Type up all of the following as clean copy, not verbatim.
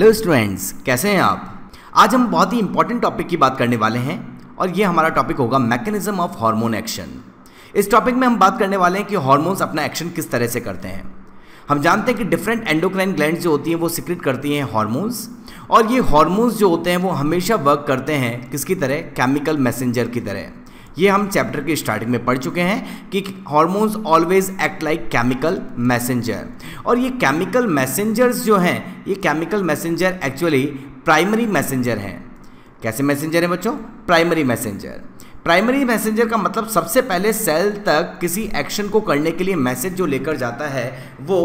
Hello students, कैसे हैं आप। आज हम बहुत ही इंपॉर्टेंट टॉपिक की बात करने वाले हैं और ये हमारा टॉपिक होगा मैकेनिज्म ऑफ हार्मोन एक्शन। इस टॉपिक में हम बात करने वाले हैं कि हार्मोन्स अपना एक्शन किस तरह से करते हैं। हम जानते हैं कि डिफरेंट एंडोक्राइन ग्लैंड जो होती हैं वो सिक्रेट करती हैं हार्मोन्स, और ये हार्मोन्स जो होते हैं वो हमेशा वर्क करते हैं किसकी तरह, केमिकल मैसेंजर की तरह। ये हम चैप्टर की स्टार्टिंग में पढ़ चुके हैं कि hormones always act like chemical messenger, और ये केमिकल मैसेंजर्स जो हैं, ये chemical messenger actually primary messenger हैं। कैसे मैसेंजर हैं बच्चों? Primary messenger. प्राइमरी मैसेंजर का मतलब सबसे पहले सेल तक किसी एक्शन को करने के लिए मैसेज जो लेकर जाता है वो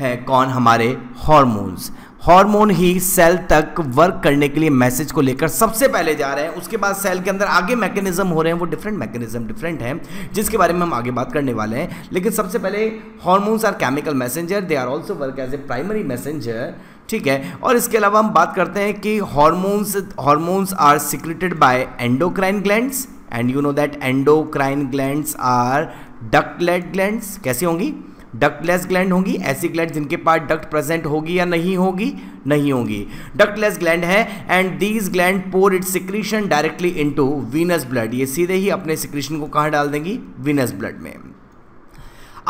है कौन, हमारे हॉर्मोन्स। हार्मोन ही सेल तक वर्क करने के लिए मैसेज को लेकर सबसे पहले जा रहे हैं। उसके बाद सेल के अंदर आगे मैकेनिज्म हो रहे हैं, वो डिफरेंट मैकेनिज्म डिफरेंट हैं जिसके बारे में हम आगे बात करने वाले हैं। लेकिन सबसे पहले hormones are chemical messenger, they are also work as a primary messenger, ठीक है। और इसके अलावा हम बात करते हैं कि hormones are secreted by endocrine glands, and you know that endocrine glands are ductless glands. कैसी होंगी? डक्टलेस ग्लैंड होंगी, ऐसी ग्लैंड जिनके पास डक्ट प्रेजेंट होगी या नहीं होगी? नहीं होगी। डक्टलेस ग्लैंड है, and these gland pour its secretion directly into venous blood. ये सीधे ही अपने सिक्रीशन को कहाँ डाल देंगी? वीनस ब्लड में।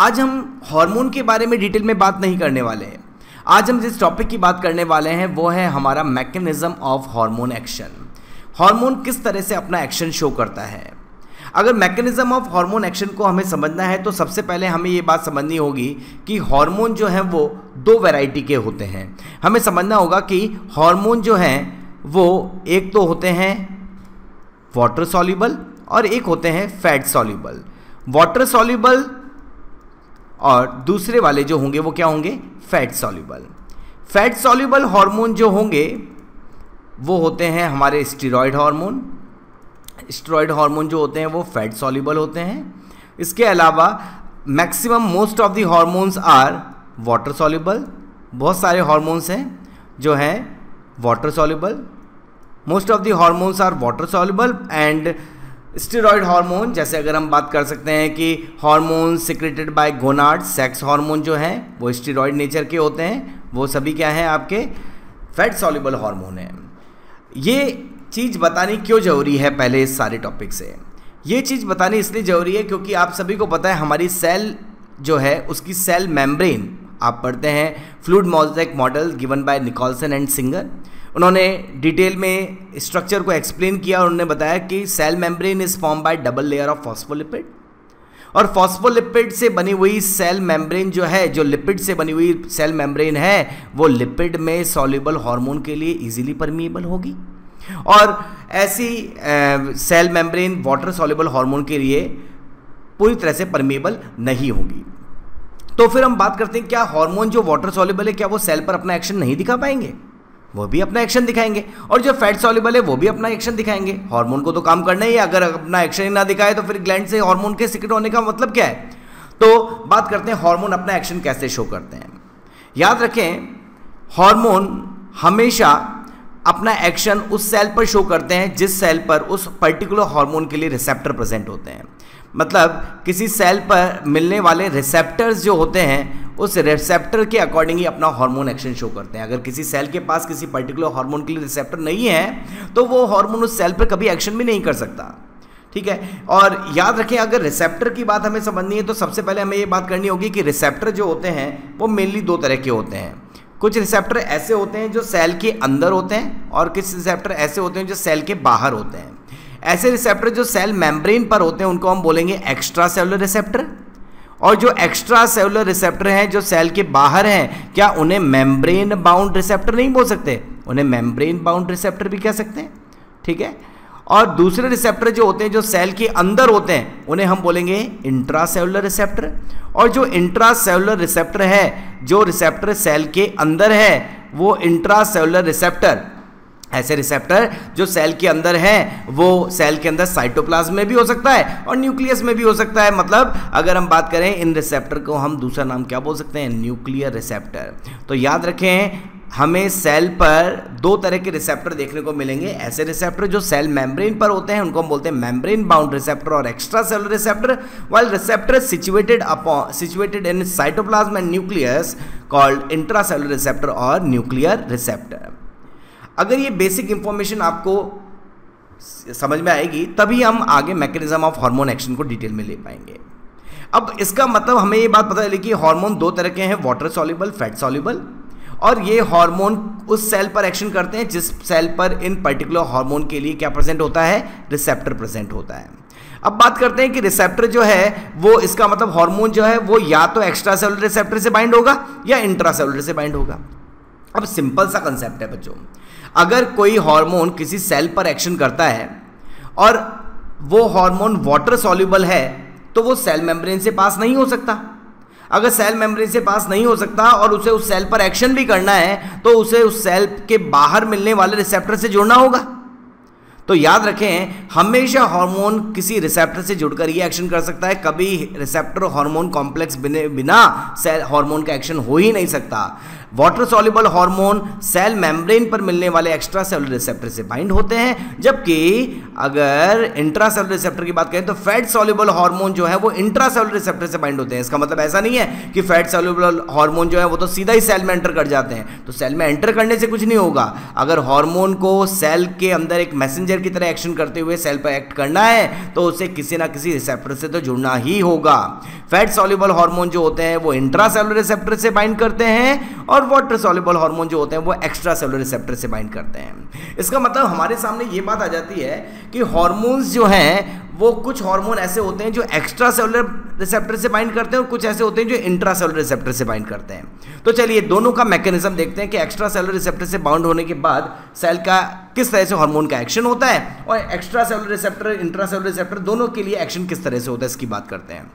आज हम हार्मोन के बारे में डिटेल में बात नहीं करने वाले हैं। आज हम जिस टॉपिक की बात करने वाले हैं वो है हमारा mechanism of hormone action. Hormone किस तरह से अपना एक्शन शो करता है। अगर मैकेनिज्म ऑफ हार्मोन एक्शन को हमें समझना है तो सबसे पहले हमें ये बात समझनी होगी कि हार्मोन जो हैं वो दो वैरायटी के होते हैं। हमें समझना होगा कि हार्मोन जो हैं वो एक तो होते हैं वाटर सॉल्यूबल और एक होते हैं फैट सॉल्यूबल। वाटर सॉल्यूबल और दूसरे वाले जो होंगे वो क्या होंगे? Fat soluble. Fat soluble hormone जो होंगे वो होते हैं हमारे स्टीरॉयड हार्मोन। स्टीरॉयड हार्मोन जो होते हैं वो फैट सॉल्यूबल होते हैं। इसके अलावा maximum most of the hormones are water soluble. बहुत सारे हार्मोन्स हैं जो हैं water soluble. Most of the hormones are water soluble and steroid hormone. जैसे अगर हम बात कर सकते हैं कि hormone secreted by gonad, sex hormone जो हैं वो स्टीरॉयड नेचर के होते हैं, वो सभी क्या हैं आपके? फैट सॉल्यूबल हार्मोन हैं। ये चीज़ बतानी क्यों ज़रूरी है पहले इस सारे टॉपिक से? ये चीज़ बतानी इसलिए ज़रूरी है क्योंकि आप सभी को पता है हमारी सेल जो है उसकी सेल मेम्ब्रेन, आप पढ़ते हैं fluid mosaic model given by Nicolson and Singer. उन्होंने डिटेल में स्ट्रक्चर को एक्सप्लेन किया और उन्होंने बताया कि cell membrane is form by double layer of phospholipid, और फॉस्फोलिपिड से बनी हुई सेल मेम्ब्रेन जो है, जो लिपिड से बनी हुई सेल मेम्ब्रेन है, वो लिपिड में सॉल्युबल हार्मोन के लिए इजीली परमिएबल होगी, और ऐसी cell membrane water soluble hormone के लिए पूरी तरह से परमिएबल नहीं होगी। तो फिर हम बात करते हैं क्या हार्मोन जो वाटर सॉल्युबल है क्या वो सेल पर अपना एक्शन नहीं दिखा पाएंगे? वो भी अपना एक्शन दिखाएंगे। और जो फैट सॉल्युबल है वो भी अपना एक्शन दिखाएंगे। हार्मोन को तो काम करना ही है, अगर अपना एक्शन ही ना दिखाए तो फिर ग्लैंड से हार्मोन के सिक्रेट होने का मतलब क्या है। तो बात करते हैं हार्मोन अपना एक्शन कैसे शो करते हैं। याद रखें, हार्मोन हमेशा अपना एक्शन उस सेल पर शो करते हैं जिस सेल पर उस पर्टिकुलर हार्मोन के लिए रिसेप्टर प्रेजेंट होते हैं। मतलब किसी सेल पर मिलने वाले रिसेप्टर्स जो होते हैं उस रिसेप्टर के अकॉर्डिंग ही अपना हार्मोन एक्शन शो करते हैं। अगर किसी सेल के पास किसी पर्टिकुलर हार्मोन के लिए रिसेप्टर नहीं है तो वो हार्मोन उस सेल पर कभी एक्शन भी नहीं कर सकता, ठीक है। और याद रखें, अगर रिसेप्टर की बात हमें समझनी है तो सबसे पहले हमें ये बात करनी होगी कि रिसेप्टर जो होते हैं वो मेनली दो तरह के होते हैं। कुछ रिसेप्टर ऐसे होते हैं जो सेल के अंदर होते हैं और कुछ रिसेप्टर ऐसे होते हैं जो सेल के बाहर होते हैं। ऐसे रिसेप्टर जो सेल मेम्ब्रेन पर होते हैं उनको हम बोलेंगे एक्स्ट्रा सेलुलर रिसेप्टर, और जो एक्स्ट्रा सेलुलर रिसेप्टर हैं जो सेल के बाहर हैं, क्या उन्हें मेम्ब्रेन बाउंड रिसेप्टर नहीं बोल सकते? उन्हें मेम्ब्रेन बाउंड रिसेप्टर भी कह सकते हैं, ठीक है। और दूसरे रिसेप्टर जो होते हैं जो सेल के अंदर होते हैं उन्हें हम बोलेंगे इंट्रा सेलुलर रिसेप्टर, और जो इंट्रा सेलुलर रिसेप्टर है, जो रिसेप्टर सेल के अंदर है, वो इंट्रा सेलुलर रिसेप्टर। ऐसे रिसेप्टर जो सेल के अंदर हैं वो सेल के अंदर साइटोप्लाज्म में भी हो सकता है और न्यूक्लियस में भी हो सकता है। मतलब अगर हम बात करें इन रिसेप्टर को हम दूसरा नाम क्या बोल सकते हैं? Nuclear receptor. तो याद रखें, हमें सेल पर दो तरह के रिसेप्टर देखने को मिलेंगे। ऐसे रिसेप्टर जो सेल मेम्ब्रेन पर होते हैं उनको हम बोलते हैं मेम्ब्रेन बाउंड रिसेप्टर और extra cellular receptor, while receptor situated in cytoplasm and nucleus called intra cellular receptor और न्यूक्लियर रिसेप्टर। अगर ये बेसिक इंफॉर्मेशन आपको समझ में आएगी तभी हम आगे मैकेनिज्म ऑफ हार्मोन एक्शन को डिटेल में ले पाएंगे। अब इसका मतलब हमें ये बात पता चली कि हार्मोन दो तरह के हैं, वाटर सॉल्युबल, फैट सॉल्युबल, और ये हार्मोन उस सेल पर एक्शन करते हैं जिस सेल पर इन पर्टिकुलर हार्मोन के लिए क्या प्रेजेंट होता है, रिसेप्टर प्रेजेंट होता है। अब बात करते हैं कि रिसेप्टर जो है वो, इसका मतलब हार्मोन जो है वो या तो एक्स्ट्रा सेलुलर रिसेप्टर से बाइंड होगा या इंट्रा सेलुलर से बाइंड होगा। अब सिंपल सा कंसेप्ट है बच्चों, अगर कोई हार्मोन किसी सेल पर एक्शन करता है और वो हार्मोन वाटर सॉल्युबल है तो वो सेल मेम्ब्रेन से पास नहीं हो सकता। अगर सेल मेम्ब्रेन से पास नहीं हो सकता और उसे उस सेल पर एक्शन भी करना है तो उसे उस सेल के बाहर मिलने वाले रिसेप्टर से जुड़ना होगा। तो याद रखें, हमेशा हार्मोन किसी रिसेप्टर से जुड़कर ये एक्शन कर सकता है, कभी रिसेप्टर हार्मोन कॉम्प्लेक्स बिना सेल हार्मोन का एक्शन हो ही नहीं सकता। Water soluble hormone cell membrane पर मिलने वाले एक्स्ट्रा सेलुलर रिसेप्टर से बाइंड होते हैं, जबकि अगर इंट्रा सेलुलर रिसेप्टर की बात करें तो फैट सॉल्युबल हार्मोन जो है वो इंट्रा सेलुलर रिसेप्टर से बाइंड होते हैं। इसका मतलब ऐसा नहीं है कि फैट सॉल्युबल हार्मोन जो है वो तो सीधा ही सेल में एंटर कर जाते हैं, तो सेल में एंटर करने से कुछ नहीं होगा। अगर हार्मोन को सेल के अंदर एक मैसेंजर की तरह एक्शन करते हुए सेल पर एक्ट करना है तो उसे किसी ना किसी रिसेप्टर से तो जुड़ना ही होगा। फैट सॉल्युबल हार्मोन जो होते हैं वो इंट्रा सेलुलर रिसेप्टर से बाइंड करते हैं और वाटर सॉल्युबल हार्मोन जो होते हैं वो एक्स्ट्रा सेलुलर रिसेप्टर से बाइंड करते हैं। इसका मतलब हमारे सामने ये बात आ जाती है कि हार्मोन्स जो हैं वो, कुछ हार्मोन ऐसे होते हैं जो एक्स्ट्रा सेलुलर रिसेप्टर से बाइंड करते हैं और कुछ ऐसे होते हैं जो इंट्रा सेलुलर रिसेप्टर से बाइंड करते हैं। तो चलिए दोनों का मैकेनिज्म देखते हैं कि एक्स्ट्रा सेलुलर रिसेप्टर से बाउंड होने के बाद सेल का किस तरह से हार्मोन का एक्शन होता है और extra cellular receptor, intra cellular receptor दोनों के लिए एक्शन किस तरह से होता है, इसकी बात करते हैं।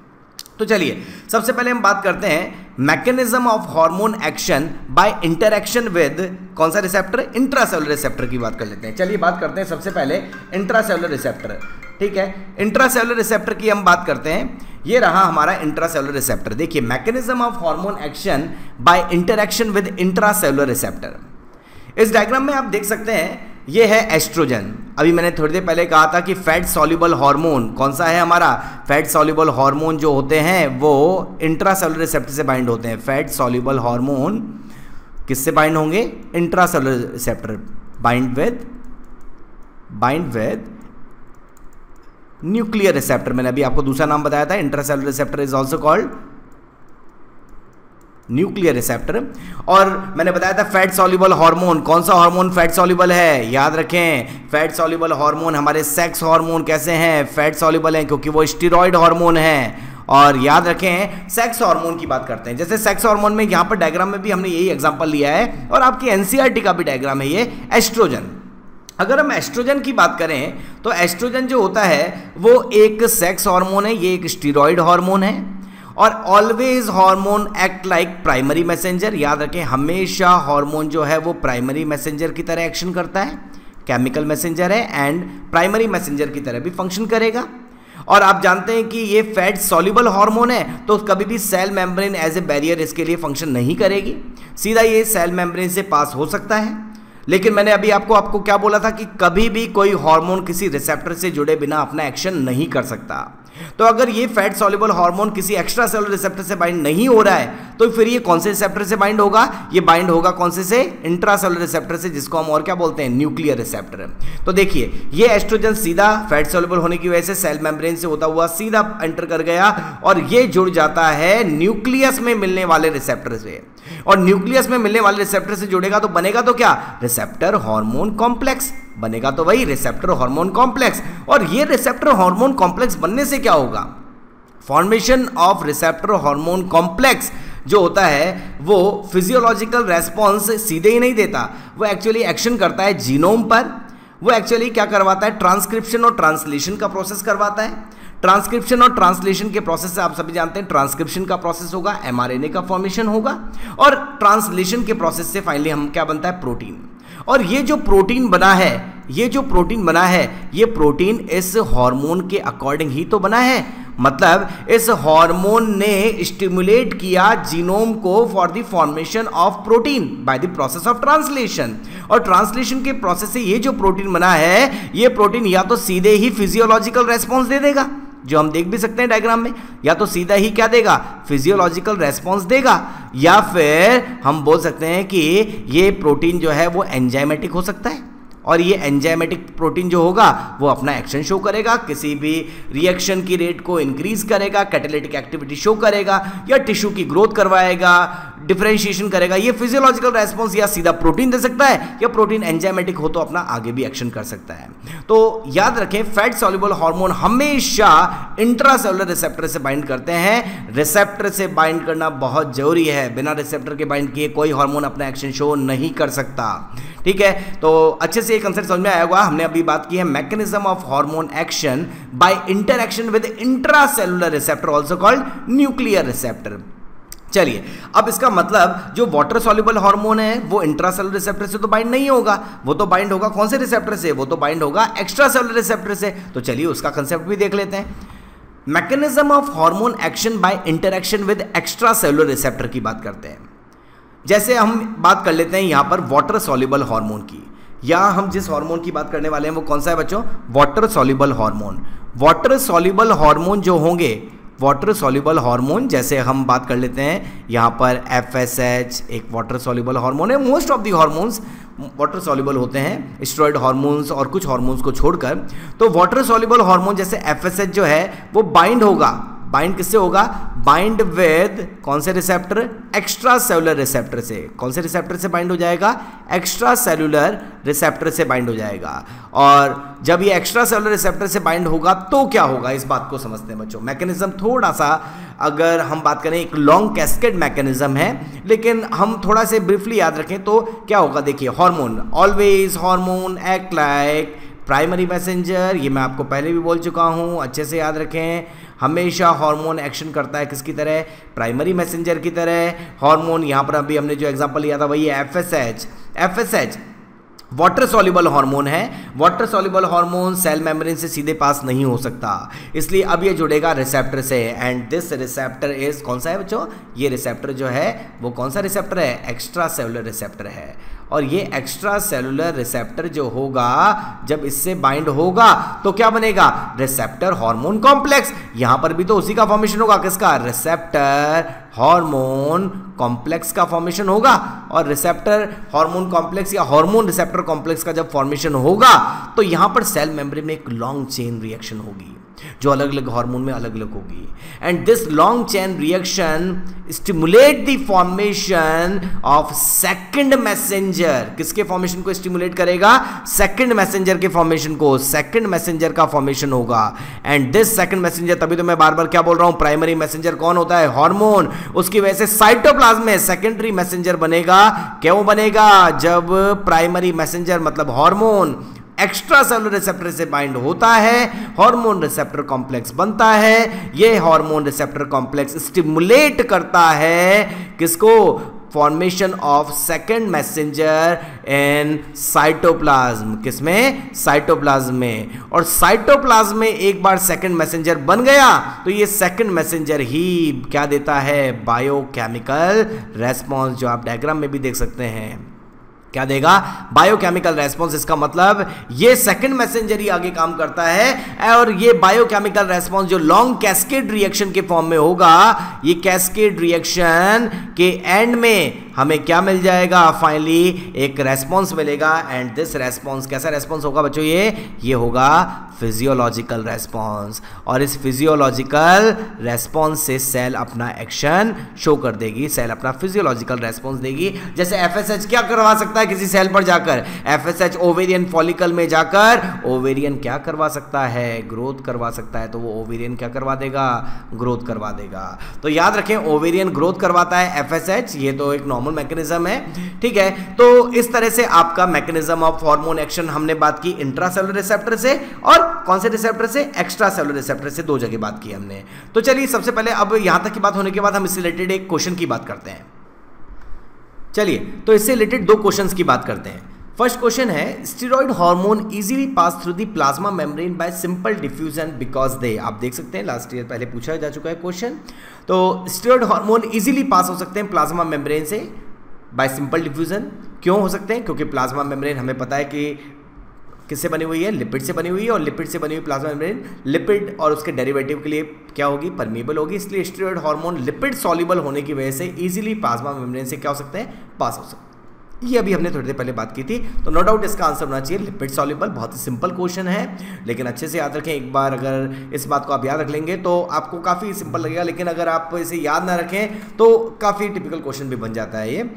तो चलिए सबसे पहले हम बात करते हैं mechanism of hormone action by interaction with कौन सा रिसेप्टर, इंट्रासेलुलर रिसेप्टर की बात कर लेते हैं। चलिए बात करते हैं सबसे पहले इंट्रासेलुलर रिसेप्टर, ठीक है। इंट्रासेलुलर रिसेप्टर की हम बात करते हैं, ये रहा हमारा इंट्रासेलुलर रिसेप्टर। देखिए mechanism of hormone action by interaction with intracellular receptor, इस डायग्राम में आप देख सकते हैं ये है एस्ट्रोजन। अभी मैंने थोड़ी देर पहले कहा था कि फैट सॉल्युबल हार्मोन कौन सा है हमारा, फैट सॉल्युबल हार्मोन जो होते हैं वो इंट्रा सेलुलर रिसेप्टर से बाइंड होते हैं। फैट सॉल्युबल हार्मोन किससे बाइंड होंगे, intra cellular receptor, bind with nuclear receptor. मैंने अभी आपको दूसरा नाम बताया था, intra cellular receptor is also called nuclear receptor. और मैंने बताया था फैट सॉल्युबल हार्मोन, कौन सा हार्मोन फैट सॉल्युबल है, याद रखें। फैट सॉल्युबल हार्मोन हमारे सेक्स हार्मोन कैसे हैं, फैट सॉल्युबल हैं क्योंकि वो स्टीरॉयड हार्मोन है। और याद रखें सेक्स हार्मोन की बात करते हैं, जैसे सेक्स हार्मोन में यहाँ पर डायग्राम में भी हमने यही एग्जाम्पल लिया है और आपकी एनसीईआरटी का भी डायग्राम है ये एस्ट्रोजन। अगर हम एस्ट्रोजन की बात करें तो एस्ट्रोजन जो होता है वो एक सेक्स हार्मोन है, ये एक स्टीरॉयड हार्मोन है और always hormone act like primary messenger. याद रखें हमेशा हार्मोन जो है वो प्राइमरी मैसेंजर की तरह एक्शन करता है, केमिकल मैसेंजर है एंड प्राइमरी मैसेंजर की तरह भी फंक्शन करेगा। और आप जानते हैं कि ये फैट सॉल्युबल हार्मोन है तो कभी भी cell membrane as a barrier इसके लिए फंक्शन नहीं करेगी, सीधा ये सेल मेम्ब्रेन से पास हो सकता है। लेकिन मैंने अभी आपको क्या बोला था कि कभी भी कोई हार्मोन किसी रिसेप्टर से जुड़े बिना अपना एक्शन नहीं कर सकता। तो अगर ये फैट सॉल्युबल हार्मोन किसी एक्स्ट्रा सेलुलर रिसेप्टर से बाइंड नहीं हो रहा है तो फिर ये कौन से रिसेप्टर से बाइंड होगा, ये बाइंड होगा कौन से इंट्रा सेलुलर रिसेप्टर से, जिसको हम और क्या बोलते हैं, न्यूक्लियर रिसेप्टर। तो देखिए ये एस्ट्रोजन सीधा फैट सॉल्युबल होने की वजह से सेल मेम्ब्रेन से होता हुआ सीधा एंटर कर गया और ये जुड़ जाता है न्यूक्लियस में मिलने वाले रिसेप्टर से, और न्यूक्लियस में मिलने वाले रिसेप्टर से जुड़ेगा तो बनेगा तो क्या, रिसेप्टर हार्मोन कॉम्प्लेक्स बनेगा, तो वही रिसेप्टर हार्मोन कॉम्प्लेक्स। और ये रिसेप्टर हार्मोन कॉम्प्लेक्स बनने से क्या होगा, formation of receptor hormone complex जो होता है वो फिजियोलॉजिकल रेस्पॉन्स सीधे ही नहीं देता, वो एक्चुअली एक्शन करता है जीनोम पर। वो एक्चुअली क्या करवाता है, ट्रांसक्रिप्शन और ट्रांसलेशन का प्रोसेस करवाता है। ट्रांसक्रिप्शन और ट्रांसलेशन के प्रोसेस से आप सभी जानते हैं ट्रांसक्रिप्शन का प्रोसेस होगा, एमआरएनए का फॉर्मेशन होगा, और ट्रांसलेशन के प्रोसेस से फाइनली हम क्या बनता है, प्रोटीन। और ये जो प्रोटीन बना है ये प्रोटीन इस हार्मोन के अकॉर्डिंग ही तो बना है, मतलब इस हार्मोन ने स्टिमुलेट किया जीनोम को for the formation of protein by the process of translation. और ट्रांसलेशन के प्रोसेस से ये जो प्रोटीन बना है ये प्रोटीन या तो सीधे ही फिजियोलॉजिकल रेस्पॉन्स दे देगा जो हम देख भी सकते हैं डायग्राम में, या तो सीधा ही क्या देगा, फिजियोलॉजिकल रेस्पॉन्स देगा, या फिर हम बोल सकते हैं कि ये प्रोटीन जो है वो एंजाइमेटिक हो सकता है, और ये एंजाइमेटिक प्रोटीन जो होगा वो अपना एक्शन शो करेगा, किसी भी रिएक्शन की रेट को इंक्रीज करेगा, कैटालिटिक एक्टिविटी शो करेगा, या टिश्यू की ग्रोथ करवाएगा, डिफरेंशिएशन करेगा। ये फिजियोलॉजिकल रेस्पॉन्स या सीधा प्रोटीन दे सकता है, या प्रोटीन एंजाइमेटिक हो तो अपना आगे भी एक्शन कर सकता है। तो याद रखें, फैट सॉल्युबल हार्मोन हमेशा इंट्रासेलुलर रिसेप्टर से बाइंड करते हैं। रिसेप्टर से बाइंड करना बहुत जरूरी है, बिना रिसेप्टर के बाइंड किए कोई हार्मोन अपना एक्शन शो नहीं कर सकता। ठीक है, तो अच्छे से ये कंसेप्ट समझ में आया होगा। हमने अभी बात की है mechanism of hormone action by interaction with intracellular receptor, also called nuclear receptor. चलिए, अब इसका मतलब जो वाटर सॉल्युबल हार्मोन है वो इंट्रासेलुलर रिसेप्टर से तो बाइंड नहीं होगा, वो तो बाइंड होगा कौन से रिसेप्टर से, वो तो बाइंड होगा एक्स्ट्रासेलुलर रिसेप्टर से। तो चलिए उसका कंसेप्ट भी देख लेते हैं। Mechanism of hormone action by interaction with extracellular receptor की बात करते हैं। जैसे हम बात कर लेते हैं यहाँ पर वाटर सॉल्युबल हार्मोन की, या हम जिस हार्मोन की बात करने वाले हैं वो कौन सा है बच्चों, water soluble hormone. Water soluble hormone जो होंगे, वाटर सॉल्युबल हार्मोन जैसे हम बात कर लेते हैं यहाँ पर FSH एक वाटर सॉल्युबल हार्मोन है। Most of the hormones water soluble होते हैं, स्टेरॉइड हार्मोन्स और कुछ हार्मोन्स को छोड़कर। तो वाटर सॉल्युबल हार्मोन जैसे FSH जो है वो बाइंड होगा, बाइंड किससे होगा, बाइंड विद कौन से रिसेप्टर, एक्स्ट्रा सेलुलर रिसेप्टर से। कौन से रिसेप्टर से बाइंड हो जाएगा, एक्स्ट्रा सेलुलर रिसेप्टर से बाइंड हो जाएगा। और जब ये एक्स्ट्रा सेलुलर रिसेप्टर से बाइंड होगा तो क्या होगा, इस बात को समझते हैं बच्चों। मैकेनिज्म थोड़ा सा अगर हम बात करें, एक लॉन्ग कैस्केड मैकेनिज्म है, लेकिन हम थोड़ा से ब्रीफली याद रखें तो क्या होगा। देखिए, hormone always hormone act like primary messenger, ये मैं आपको पहले भी बोल चुका हूँ, अच्छे से याद रखें। हमेशा हार्मोन एक्शन करता है किसकी तरह, प्राइमरी मैसेंजर की तरह। हार्मोन यहाँ पर अभी हमने जो एग्जांपल लिया था वही है FSH वाटर सॉल्युबल हार्मोन है। Water soluble hormone cell membrane से सीधे पास नहीं हो सकता, इसलिए अब ये जुड़ेगा रिसेप्टर से। एंड दिस रिसेप्टर इज कौन सा है बच्चों, ये रिसेप्टर जो है वो कौन सा रिसेप्टर है, एक्स्ट्रा सेलुलर रिसेप्टर है। और ये एक्स्ट्रा सेलुलर रिसेप्टर जो होगा, जब इससे बाइंड होगा तो क्या बनेगा, रिसेप्टर हार्मोन कॉम्प्लेक्स। यहां पर भी तो उसी का फॉर्मेशन होगा, किसका, रिसेप्टर हार्मोन कॉम्प्लेक्स का फॉर्मेशन होगा। और रिसेप्टर हार्मोन कॉम्प्लेक्स या हार्मोन रिसेप्टर कॉम्प्लेक्स का जब फॉर्मेशन होगा तो यहां पर सेल मेम्ब्रेन में एक लॉन्ग चेन रिएक्शन होगी, जो अलग अलग हार्मोन में अलग अलग होगी। And this long chain reaction stimulate the formation of second messenger. किसके फॉर्मेशन को स्टिमुलेट करेगा, सेकंड मैसेंजर के फॉर्मेशन को। सेकंड मैसेंजर का फॉर्मेशन होगा एंड दिस सेकंड मैसेंजर, तभी तो मैं बार बार क्या बोल रहा हूं, प्राइमरी मैसेंजर कौन होता है, हार्मोन। उसकी वजह से साइटोप्लाज्म में सेकेंडरी मैसेंजर बनेगा। क्यों बनेगा, जब प्राइमरी मैसेंजर मतलब हार्मोन एक्स्ट्रा सेलुलर रिसेप्टर से बाइंड होता है, हार्मोन रिसेप्टर कॉम्प्लेक्स बनता है। ये हार्मोन रिसेप्टर कॉम्प्लेक्स स्टिमुलेट करता है किसको, formation of second messenger in cytoplasm. किसमें, साइटोप्लाज्म में। और साइटोप्लाज्म में एक बार सेकंड मैसेंजर बन गया तो ये सेकंड मैसेंजर ही क्या देता है, बायोकेमिकल रेस्पॉन्स, जो आप डायग्राम में भी देख सकते हैं। क्या देगा, बायोकेमिकल रेस्पॉन्स। इसका मतलब ये सेकंड मैसेंजर ही आगे काम करता है, और ये बायोकेमिकल रेस्पॉन्स जो लॉन्ग कैस्केड रिएक्शन के फॉर्म में होगा, ये कैस्केड रिएक्शन के एंड में हमें क्या मिल जाएगा, फाइनली एक रेस्पॉन्स मिलेगा। एंड दिस रेस्पॉन्स कैसा रेस्पॉन्स होगा बच्चों, ये होगा फिजियोलॉजिकल रेस्पॉन्स। और इस फिजियोलॉजिकल रेस्पॉन्स से सेल अपना एक्शन शो कर देगी, सेल अपना फिजियोलॉजिकल रेस्पॉन्स देगी। जैसे FSH क्या करवा सकता है किसी सेल पर जाकर, FSH ओवेरियन फॉलिकल में जाकर ओवेरियन क्या करवा सकता है, ग्रोथ करवा सकता है। तो वो ओवेरियन क्या करवा देगा, ग्रोथ करवा देगा। तो याद रखें, ओवेरियन ग्रोथ करवाता है FSH, ये तो एक नॉर्मल मैकेनिज्म है। ठीक है, तो इस तरह से आपका मैकेनिज्म ऑफ हार्मोन एक्शन, हमने बात की इंट्रासेलुलर रिसेप्टर से, और कौन से रिसेप्टर से, एक्स्ट्रासेलुलर रिसेप्टर से, दो जगह बात की हमने। तो चलिए, सबसे पहले अब यहां तक की बात होने के बाद हम इससे रिलेटेड एक क्वेश्चन की बात करते हैं। चलिए, तो इससे रिलेटेड दो क्वेश्चंस की बात करते हैं। फर्स्ट क्वेश्चन है, steroid hormone easily pass through the plasma membrane by simple diffusion because they, आप देख सकते हैं लास्ट ईयर पहले पूछा जा चुका है क्वेश्चन। तो स्टेरॉइड हार्मोन इजीली पास हो सकते हैं प्लाज्मा मेम्ब्रेन से बाय सिंपल डिफ्यूजन। क्यों हो सकते हैं, क्योंकि प्लाज्मा मेम्ब्रेन हमें पता है कि किससे बनी हुई है, लिपिड से बनी हुई है, और लिपिड से बनी हुई प्लाज्मा मेम्ब्रेन लिपिड और उसके डेरिवेटिव के लिए क्या होगी, परमीबल होगी। इसलिए स्टेरॉइड हार्मोन लिपिड सॉल्युबल होने की वजह से इजीली प्लाज्मा मेम्ब्रेन से क्या हो सकते हैं, पास हो सकते हैं। ये अभी हमने थोड़ी देर पहले बात की थी, तो नो डाउट इसका आंसर होना चाहिए लिपिड सॉल्युबल। बहुत ही सिंपल क्वेश्चन है, लेकिन अच्छे से याद रखें। एक बार अगर इस बात को आप याद रख लेंगे तो आपको काफ़ी सिंपल लगेगा, लेकिन अगर आप इसे याद ना रखें तो काफ़ी टिपिकल क्वेश्चन भी बन जाता है ये।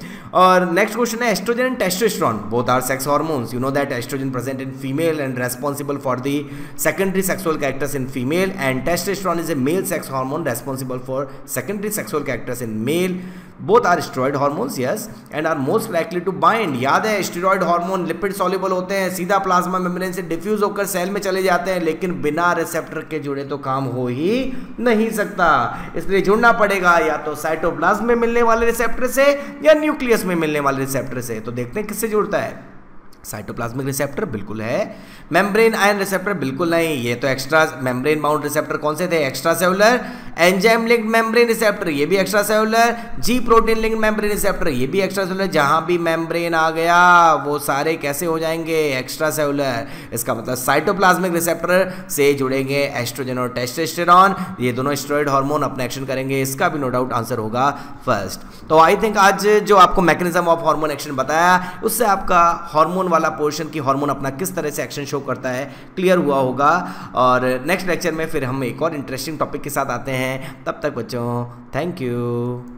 और नेक्स्ट क्वेश्चन है, oestrogen and testosterone both are sex hormones, you know that oestrogen present in female and responsible for the secondary sexual characters in female, and testosterone is a male sex hormone responsible for secondary sexual characters in male. Both are steroid hormones, yes, and are most likely to bind. याद है, steroid hormone lipid soluble होते हैं, सीधा plasma membrane से diffuse होकर cell में चले जाते हैं, लेकिन बिना रिसेप्टर के जुड़े तो काम हो ही नहीं सकता। इसलिए जुड़ना पड़ेगा या तो साइटोप्लाज्म में मिलने वाले रिसेप्टर से या न्यूक्लियस में मिलने वाले रिसेप्टर से। तो देखते हैं किससे जुड़ता है। साइटोप्लाज्मिक रिसेप्टर बिल्कुल है, मेम्ब्रेन आयन रिसेप्टर बिल्कुल नहीं, ये तो एक्स्ट्रा मेम्ब्रेन बाउंड रिसेप्टर कौन से थे, extra cellular. Enzyme linked membrane receptor ये भी extra cellular, G protein linked membrane receptor ये भी एक्स्ट्रा सेलुलर। जहाँ भी मेम्ब्रेन आ गया वो सारे कैसे हो जाएंगे, एक्स्ट्रा सेलुलर। इसका मतलब साइटोप्लाज्मिक रिसेप्टर से जुड़ेंगे एस्ट्रोजन और टेस्टोस्टेरोन, ये दोनों स्टेरॉइड हार्मोन अपना एक्शन करेंगे। इसका भी नो डाउट आंसर होगा फर्स्ट। तो आई थिंक आज जो आपको मैकेनिज्म ऑफ हार्मोन एक्शन बताया उससे आपका हार्मोन वाला पोर्शन की हार्मोन अपना किस तरह से एक्शन शो करता है क्लियर हुआ होगा। और नेक्स्ट लेक्चर में फिर हम एक और इंटरेस्टिंग टॉपिक के साथ आते हैं। तब तक बच्चों, थैंक यू।